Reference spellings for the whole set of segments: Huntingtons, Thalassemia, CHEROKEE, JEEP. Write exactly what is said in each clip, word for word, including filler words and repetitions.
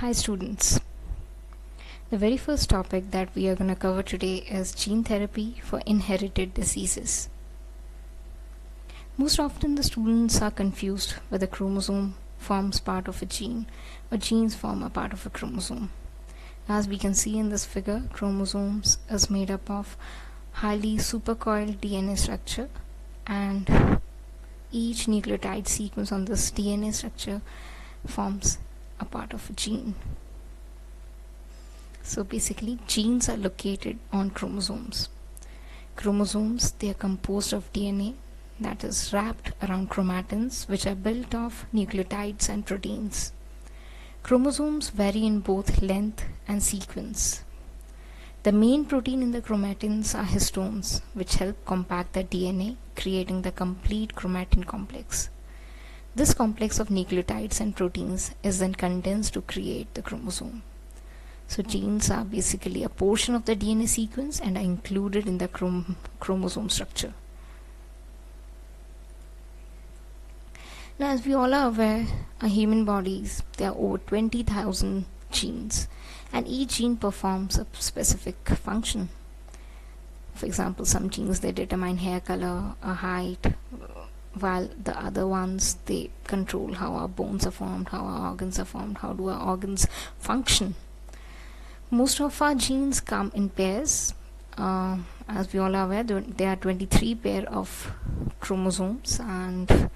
Hi students, the very first topic that we are going to cover today is gene therapy for inherited diseases. Most often the students are confused whether a chromosome forms part of a gene or genes form a part of a chromosome. As we can see in this figure, chromosomes is made up of highly supercoiled D N A structure, and each nucleotide sequence on this D N A structure forms a part of a gene. So basically genes are located on chromosomes. Chromosomes, they are composed of D N A that is wrapped around chromatins, which are built of nucleotides and proteins. Chromosomes vary in both length and sequence. The main protein in the chromatins are histones, which help compact the D N A, creating the complete chromatin complex. This complex of nucleotides and proteins is then condensed to create the chromosome. So genes are basically a portion of the D N A sequence and are included in the chrom chromosome structure. Now, as we all are aware, our human bodies, there are over twenty thousand genes, and each gene performs a specific function. For example, some genes, they determine hair color or height, while the other ones, they control how our bones are formed, how our organs are formed, how do our organs function. Most of our genes come in pairs. Uh, as we all are aware, there are twenty-three pair of chromosomes, and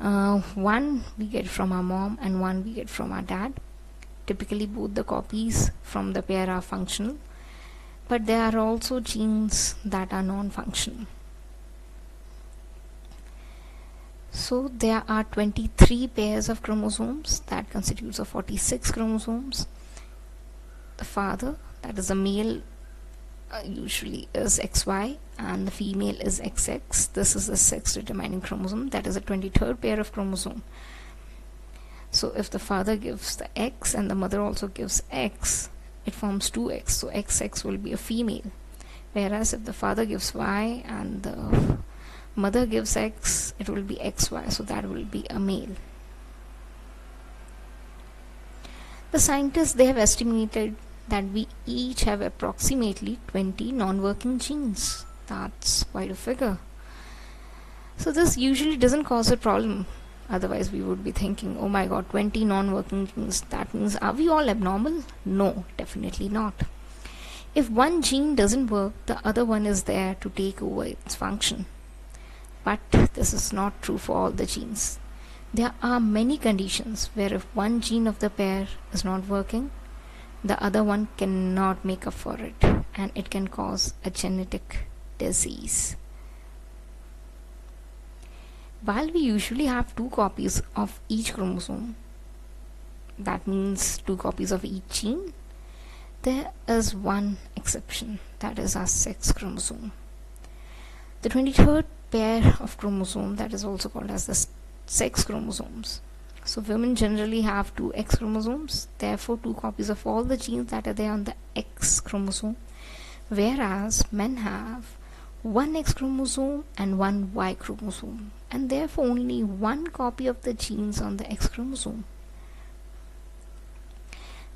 uh, one we get from our mom and one we get from our dad. Typically both the copies from the pair are functional, but there are also genes that are non-functional. So there are twenty-three pairs of chromosomes that constitutes of forty-six chromosomes. The father, that is the male, uh, usually is X Y, and the female is X X. This is the sex determining chromosome, that is the twenty-third pair of chromosome. So if the father gives the X and the mother also gives X, it forms two X, so X X will be a female. Whereas if the father gives Y and the mother gives X, it will be X Y, so that will be a male. The scientists, they have estimated that we each have approximately twenty non-working genes. That's quite a figure. So this usually doesn't cause a problem, otherwise we would be thinking, oh my god, twenty non-working genes, that means are we all abnormal? No, definitely not. If one gene doesn't work, the other one is there to take over its function. But this is not true for all the genes. There are many conditions where if one gene of the pair is not working, the other one cannot make up for it, and it can cause a genetic disease. While we usually have two copies of each chromosome, that means two copies of each gene, there is one exception, that is our sex chromosome. The twenty-third pair of chromosome, that is also called as the sex chromosomes. So women generally have two X chromosomes, therefore two copies of all the genes that are there on the X chromosome, whereas men have one X chromosome and one Y chromosome, and therefore only one copy of the genes on the X chromosome.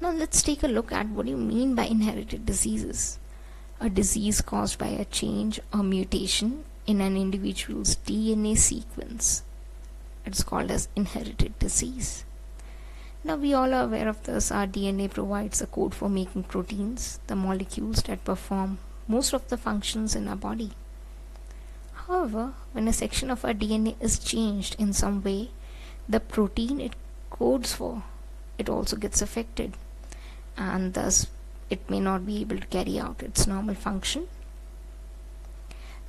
Now let's take a look at what do you mean by inherited diseases. A disease caused by a change or mutation in an individual's D N A sequence. It's called as inherited disease. Now we all are aware of this. Our D N A provides a code for making proteins, the molecules that perform most of the functions in our body. However, when a section of our D N A is changed in some way, the protein it codes for, it also gets affected, and thus it may not be able to carry out its normal function.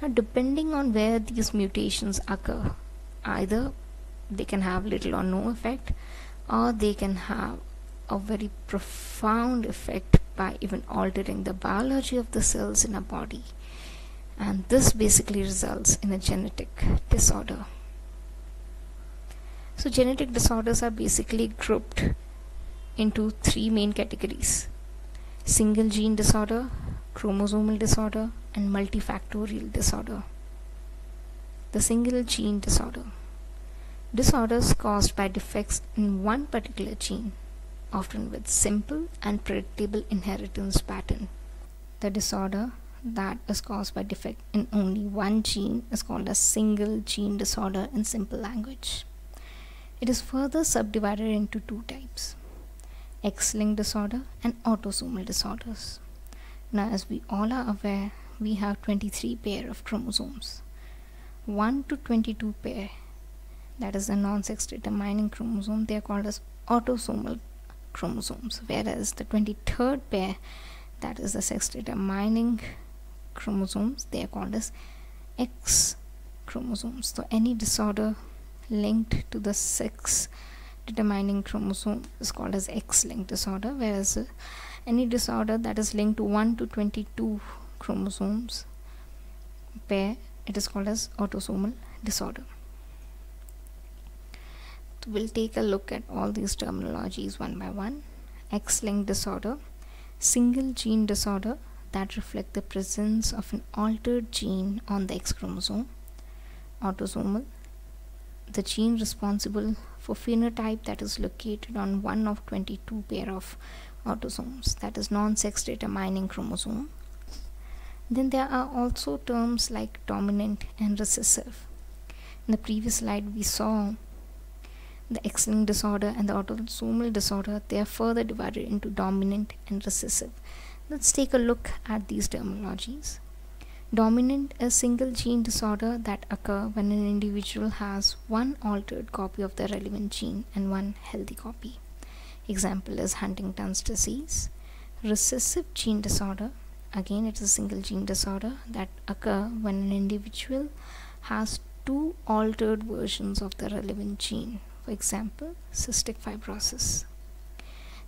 Now, depending on where these mutations occur, either they can have little or no effect, or they can have a very profound effect by even altering the biology of the cells in our body, and this basically results in a genetic disorder. So genetic disorders are basically grouped into three main categories: single gene disorder, chromosomal disorder, and multifactorial disorder. The single gene disorder. Disorders caused by defects in one particular gene. often with simple and predictable inheritance pattern. The disorder that is caused by defect in only one gene is called a single gene disorder in simple language. It is further subdivided into two types, X-linked disorder and autosomal disorders. Now, as we all are aware, we have twenty-three pair of chromosomes. one to twenty-two pair, that is the non-sex determining chromosome, they are called as autosomal chromosomes, whereas the twenty-third pair, that is the sex determining chromosomes, they are called as X chromosomes. So any disorder linked to the sex determining chromosome is called as X-linked disorder, whereas uh, any disorder that is linked to one to twenty-two chromosomes pair, it is called as autosomal disorder. So we'll take a look at all these terminologies one by one. X-linked disorder, single gene disorder that reflect the presence of an altered gene on the X chromosome. Autosomal, the gene responsible for phenotype that is located on one of twenty-two pair of autosomes, that is non-sex determining chromosome. Then there are also terms like dominant and recessive. In the previous slide we saw the X-linked disorder and the autosomal disorder, they are further divided into dominant and recessive. Let's take a look at these terminologies. Dominant is a single gene disorder that occurs when an individual has one altered copy of the relevant gene and one healthy copy. Example is Huntington's disease. Recessive gene disorder, again it is a single gene disorder that occurs when an individual has two altered versions of the relevant gene. For example, cystic fibrosis.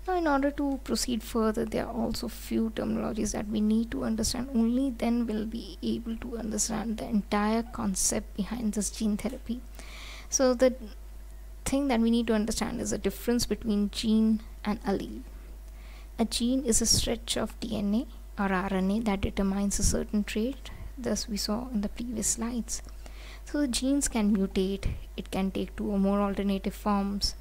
Now, in order to proceed further, there are also few terminologies that we need to understand. Only then we'll be able to understand the entire concept behind this gene therapy. So the thing that we need to understand is the difference between gene and allele. A gene is a stretch of D N A or R N A that determines a certain trait, thus we saw in the previous slides. So the genes can mutate, it can take two or more alternative forms.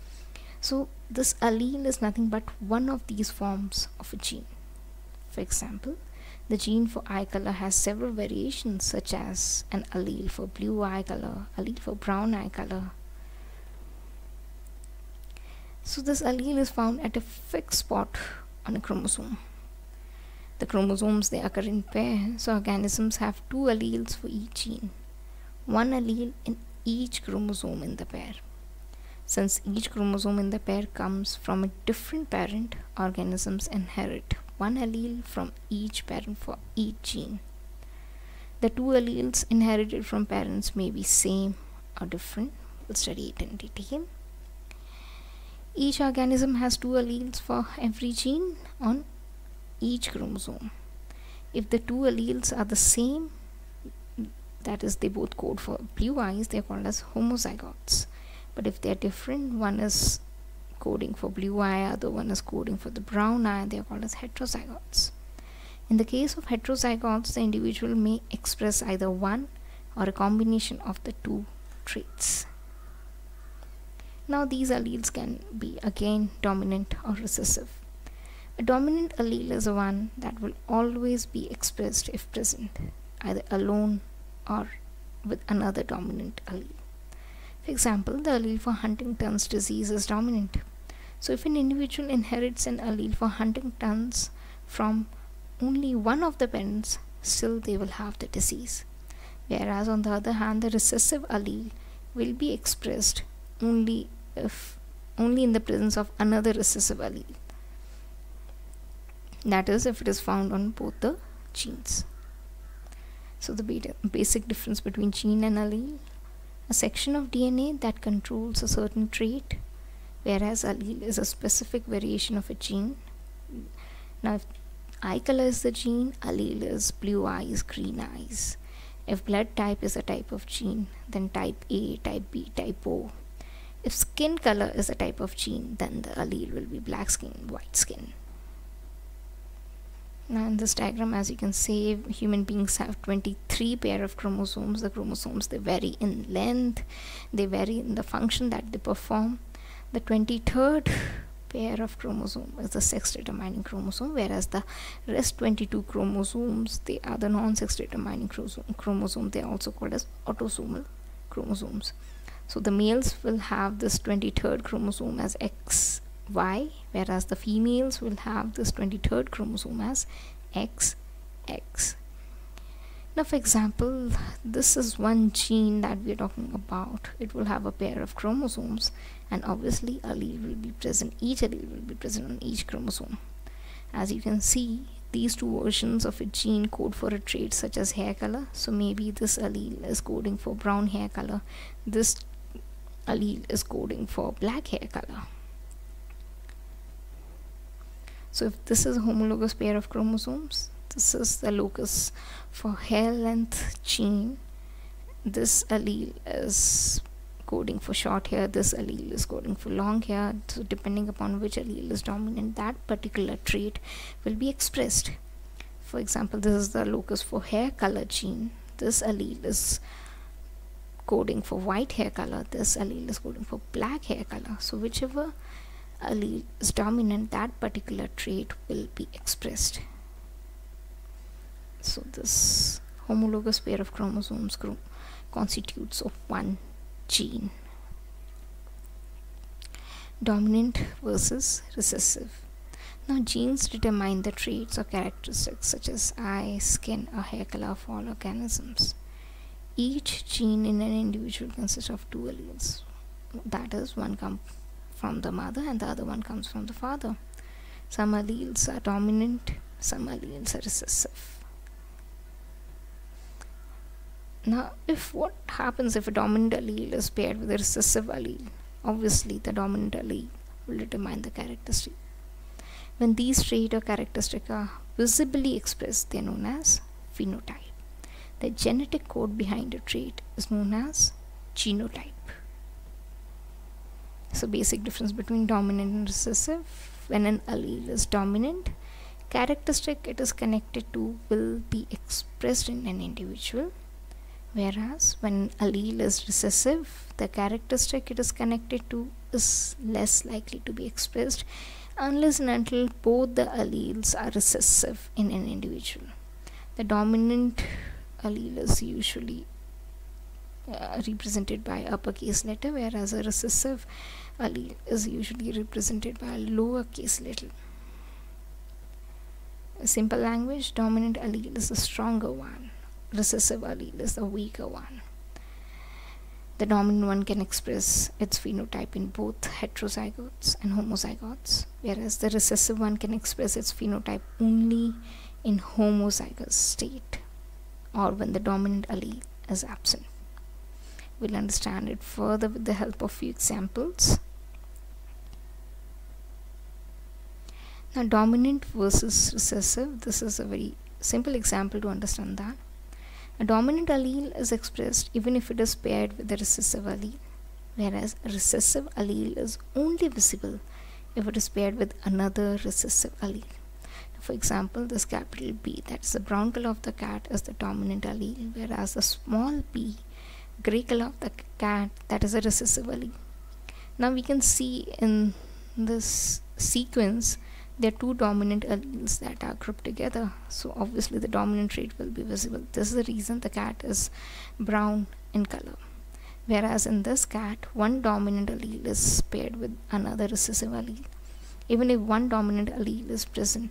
So this allele is nothing but one of these forms of a gene. For example, the gene for eye color has several variations, such as an allele for blue eye color, allele for brown eye color. So this allele is found at a fixed spot on a chromosome. The chromosomes, they occur in pairs, so organisms have two alleles for each gene. One allele in each chromosome in the pair. Since each chromosome in the pair comes from a different parent, organisms inherit one allele from each parent for each gene. The two alleles inherited from parents may be same or different. We'll study it in detail. Each organism has two alleles for every gene on each chromosome. If the two alleles are the same, that is, they both code for blue eyes, they are called as homozygotes. But if they are different, one is coding for blue eye, other one is coding for the brown eye, they are called as heterozygotes. In the case of heterozygotes, the individual may express either one or a combination of the two traits. Now these alleles can be again dominant or recessive. A dominant allele is one that will always be expressed if present, either alone or with another dominant allele. For example, the allele for Huntington's disease is dominant. So if an individual inherits an allele for Huntington's from only one of the parents, still they will have the disease. Whereas on the other hand, the recessive allele will be expressed only if only in the presence of another recessive allele. That is, if it is found on both the genes. So the basic difference between gene and allele, a section of D N A that controls a certain trait, whereas allele is a specific variation of a gene. Now if eye color is the gene, allele is blue eyes, green eyes. If blood type is a type of gene, then type A, type B, type O. If skin color is a type of gene, then the allele will be black skin, white skin. Now in this diagram, as you can see, human beings have twenty-three pair of chromosomes. The chromosomes, they vary in length, they vary in the function that they perform. The twenty-third pair of chromosome is the sex determining chromosome, whereas the rest twenty-two chromosomes, they are the non-sex determining chromosome. They are also called as autosomal chromosomes. So the males will have this twenty-third chromosome as X Y, whereas the females will have this twenty-third chromosome as X X. Now, for example, this is one gene that we are talking about. It will have a pair of chromosomes, and obviously allele will be present, each allele will be present on each chromosome. As you can see, these two versions of a gene code for a trait such as hair color. So maybe this allele is coding for brown hair color, this allele is coding for black hair color. So if this is a homologous pair of chromosomes, this is the locus for hair length gene. This allele is coding for short hair, this allele is coding for long hair. So depending upon which allele is dominant, that particular trait will be expressed. For example, this is the locus for hair color gene. This allele is coding for white hair color, this allele is coding for black hair color. So whichever allele is dominant, that particular trait will be expressed. So this homologous pair of chromosomes group constitutes of one gene. Dominant versus recessive. Now, genes determine the traits or characteristics such as eye, skin, or hair color of all organisms. Each gene in an individual consists of two alleles. That is, one comes from the mother and the other one comes from the father. Some alleles are dominant, some alleles are recessive. Now, if what happens if a dominant allele is paired with a recessive allele? Obviously, the dominant allele will determine the characteristic. When these traits or characteristics are visibly expressed, they are known as phenotype. The genetic code behind a trait is known as genotype. So, basic difference between dominant and recessive: when an allele is dominant, characteristic it is connected to will be expressed in an individual. Whereas when allele is recessive, the characteristic it is connected to is less likely to be expressed unless and until both the alleles are recessive in an individual. The dominant allele is usually uh, represented by uppercase letter, whereas a recessive allele is usually represented by a lowercase letter. In simple language, dominant allele is the stronger one. Recessive allele is the weaker one. The dominant one can express its phenotype in both heterozygotes and homozygotes, whereas the recessive one can express its phenotype only in homozygous state or when the dominant allele is absent. We'll understand it further with the help of few examples. Now, dominant versus recessive, this is a very simple example to understand that. A dominant allele is expressed even if it is paired with a recessive allele, whereas a recessive allele is only visible if it is paired with another recessive allele. For example, this capital B, that is the brown color of the cat, is the dominant allele, whereas the small b, grey color of the cat, that is a recessive allele. Now we can see in this sequence there are two dominant alleles that are grouped together. So obviously the dominant trait will be visible. This is the reason the cat is brown in color. Whereas in this cat, one dominant allele is paired with another recessive allele. Even if one dominant allele is present,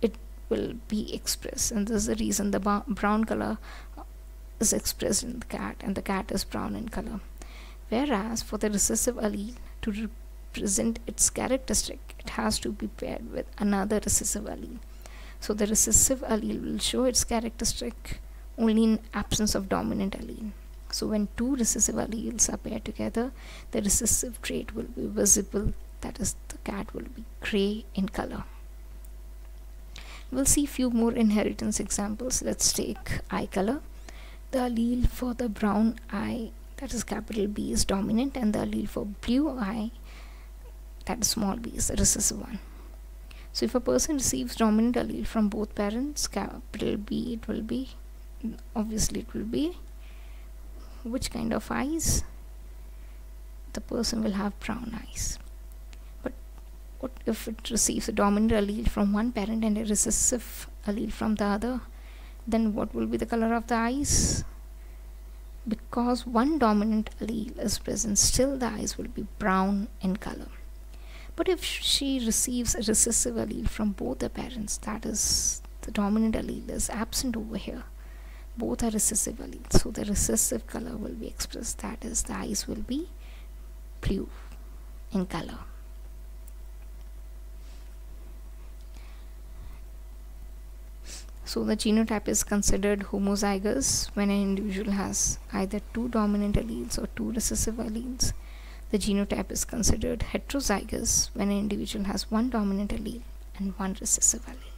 it will be expressed. And this is the reason the brown color is expressed in the cat and the cat is brown in color. Whereas for the recessive allele to represent present its characteristic, it has to be paired with another recessive allele. So the recessive allele will show its characteristic only in absence of dominant allele. So when two recessive alleles are paired together, the recessive trait will be visible, that is, the cat will be grey in color. We'll see few more inheritance examples. Let's take eye color. The allele for the brown eye, that is capital B, is dominant, and the allele for blue eye, that small b, is the recessive one. So if a person receives dominant allele from both parents, capital B, it will be, obviously it will be, which kind of eyes? The person will have brown eyes. But What if it receives a dominant allele from one parent and a recessive allele from the other? Then what will be the color of the eyes? Because one dominant allele is present, still the eyes will be brown in color. But if she receives a recessive allele from both the parents, that is, the dominant allele is absent over here. Both are recessive alleles, so the recessive color will be expressed, that is, the eyes will be blue in color. So the genotype is considered homozygous when an individual has either two dominant alleles or two recessive alleles. The genotype is considered heterozygous when an individual has one dominant allele and one recessive allele.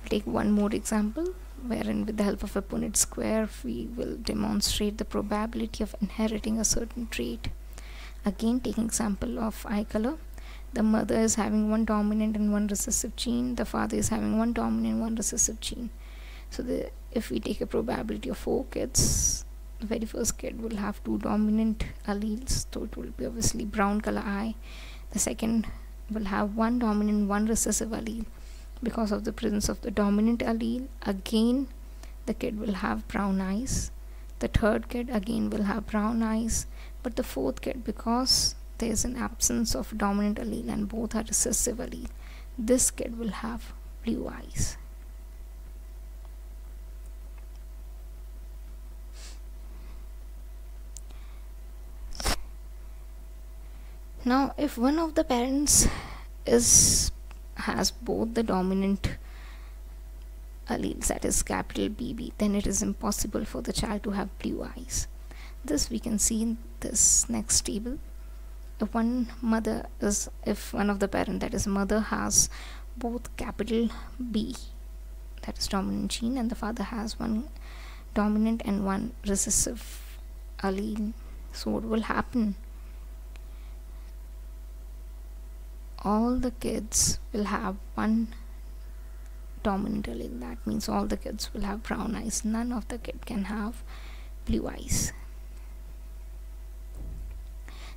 We'll take one more example, wherein with the help of a Punnett square we will demonstrate the probability of inheriting a certain trait. Again, taking example of eye color. The mother is having one dominant and one recessive gene. The father is having one dominant and one recessive gene. So the, if we take a probability of four kids, the very first kid will have two dominant alleles, so it will be obviously brown color eye. The second will have one dominant, one recessive allele. Because of the presence of the dominant allele, again the kid will have brown eyes. The third kid again will have brown eyes. But the fourth kid, because there is an absence of dominant allele and both are recessive allele, this kid will have blue eyes. Now, if one of the parents is has both the dominant alleles, that is capital B B, then it is impossible for the child to have blue eyes. This we can see in this next table. If one mother is, if one of the parent, that is mother, has both capital B, that is dominant gene, and the father has one dominant and one recessive allele, so what will happen? All the kids will have one dominant allele. That means all the kids will have brown eyes. None of the kid can have blue eyes.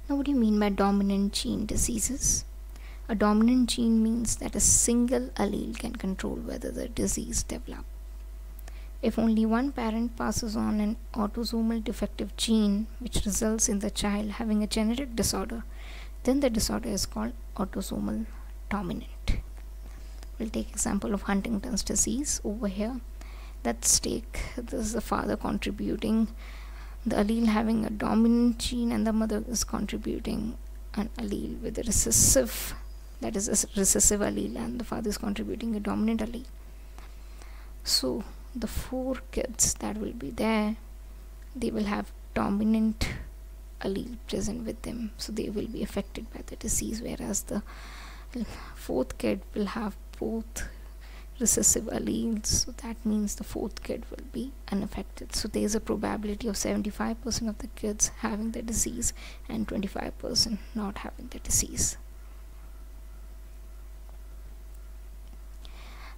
Now, what do you mean by dominant gene diseases? A dominant gene means that a single allele can control whether the disease develops. If only one parent passes on an autosomal defective gene which results in the child having a genetic disorder, then the disorder is called autosomal dominant. We'll take example of Huntington's disease over here. Let's take, this is the father contributing the allele having a dominant gene, and the mother is contributing an allele with a recessive, that is a recessive allele, and the father is contributing a dominant allele. So the four kids that will be there, they will have dominant allele present with them, so they will be affected by the disease, whereas the fourth kid will have both recessive alleles, so that means the fourth kid will be unaffected. So there is a probability of seventy-five percent of the kids having the disease and twenty-five percent not having the disease.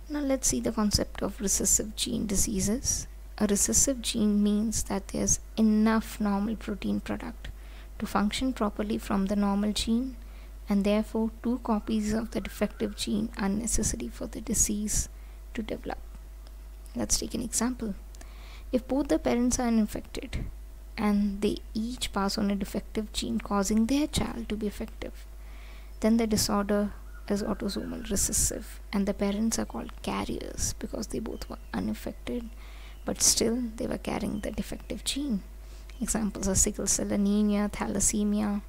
Now let's see the concept of recessive gene diseases. A recessive gene means that there is enough normal protein product to function properly from the normal gene, and therefore two copies of the defective gene are necessary for the disease to develop. Let's take an example. If both the parents are infected and they each pass on a defective gene causing their child to be effective, then the disorder is autosomal recessive, and the parents are called carriers because they both were unaffected but still they were carrying the defective gene. Examples are sickle cell anemia, thalassemia.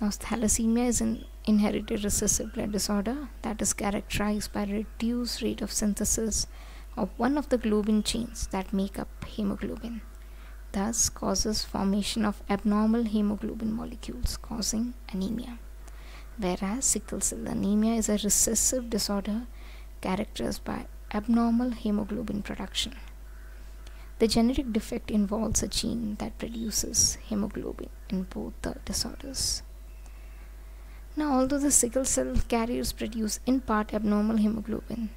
Now, thalassemia is an inherited recessive blood disorder that is characterized by reduced rate of synthesis of one of the globin chains that make up hemoglobin. Thus causes formation of abnormal hemoglobin molecules causing anemia. Whereas sickle cell anemia is a recessive disorder characterized by abnormal hemoglobin production. The genetic defect involves a gene that produces hemoglobin in both the disorders. Now, although the sickle cell carriers produce in part abnormal hemoglobin,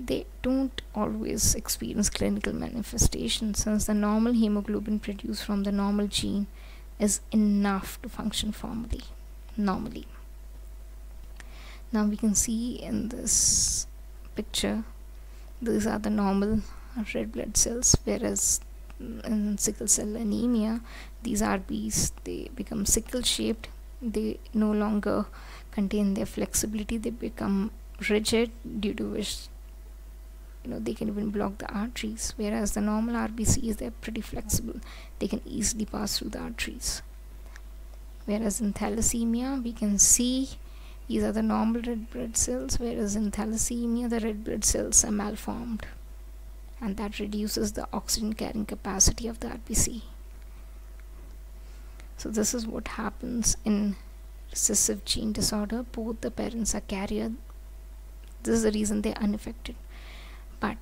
they don't always experience clinical manifestations, since the normal hemoglobin produced from the normal gene is enough to function normally. normally. Now we can see in this picture these are the normal red blood cells, whereas in sickle cell anemia these R Bs, they become sickle shaped, they no longer contain their flexibility, they become rigid, due to which you know they can even block the arteries, whereas the normal R B Cs, they're pretty flexible, they can easily pass through the arteries. Whereas in thalassemia, we can see these are the normal red blood cells, whereas in thalassemia the red blood cells are malformed, and that reduces the oxygen carrying capacity of the R B C. So this is what happens in recessive gene disorder. Both the parents are carrier. This is the reason they are unaffected. But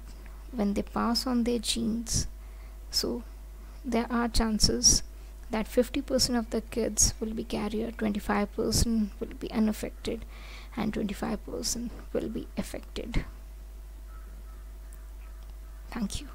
when they pass on their genes, so there are chances that fifty percent of the kids will be carrier, twenty-five percent will be unaffected, and twenty-five percent will be affected. Thank you.